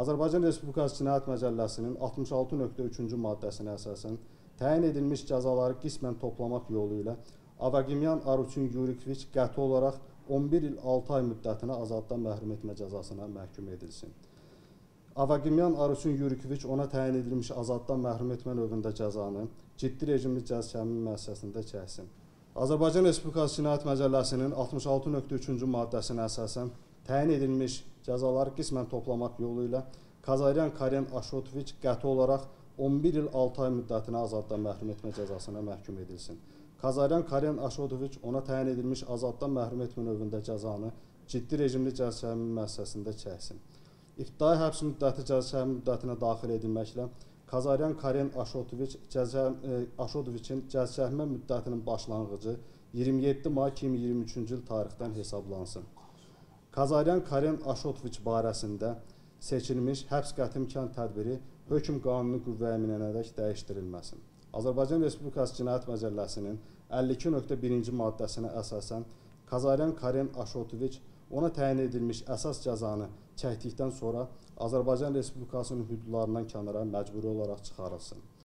Azərbaycan Respublikası Cinayət Məcəlləsinin 66.3-cü maddəsinə əsasən təyin edilmiş cəzaları qismən toplamaq yolu ilə Avagimyan Arusun Yürükviç qəti olaraq 11 il 6 ay müddətinə azadlıqdan məhrum etmə cəzasına məhkum edilsin. Avagimyan Arusun Yürükviç ona təyin edilmiş azadlıqdan məhrum etmə növündə cəzanı ciddi rejimli cəzaçəkmə müəssisəsində çəksin. Azərbaycan Respublikası Cinayət Məcəlləsinin 66.3-cü maddəsinə əsasən təyin edilmiş cəzaları qismən toplamaq yolu ilə Qazaryan Karen Aşotoviç qəti olaraq 11 il 6 ay müddətinə azadlıqdan məhrum etmə cəzasına məhkum edilsin. Qazaryan Karen Aşotoviç ona təyin edilmiş azadlıqdan məhrum etmə növündə cəzanı ciddi rejimli cəzaçəkmə müəssisəsində çəksin. İbtidai həbs müddəti cəzaçəkmə müddətinə daxil edilməklə Qazaryan Karen Aşotoviçin cəzaçəkmə müddətinin başlanğıcı 27 may 2023-cü il tarixdən hesablansın. Qazaryan Karen Aşotoviç barəsində seçilmiş həbs qəti imkan tədbiri hökm qanunu qüvvəyə minənədək dəyişdirilməsin. Azərbaycan Respublikası Cinayət Məcəlləsinin 52.1-ci maddəsinə əsasən Qazaryan Karen Aşotoviç ona təyin edilmiş əsas cəzanı çəkdikdən sonra Azərbaycan Respublikasının hüdudlarından kənara məcburi olaraq çıxarılsın.